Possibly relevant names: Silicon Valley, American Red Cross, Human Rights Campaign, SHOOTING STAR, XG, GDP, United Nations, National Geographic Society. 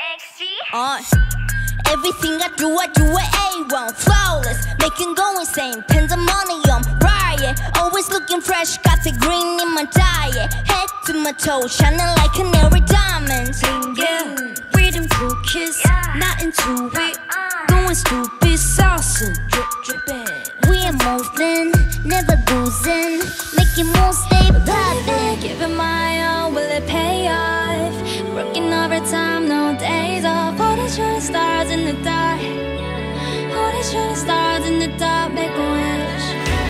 XG. Everything I do it A1. Flawless, making go insane. Pandemonium, riot. Always looking fresh, got the green in my diet. Head to my toe, shining like canary diamonds. Yeah, freedom through kiss, not into it. Going stupid, saucy, drip it. We are moving, never losing, making moves, stay poppin'. Giving my all, will it pay off? Working overtime, no days off. All these shooting stars in the dark, all these shooting stars in the dark, make a way.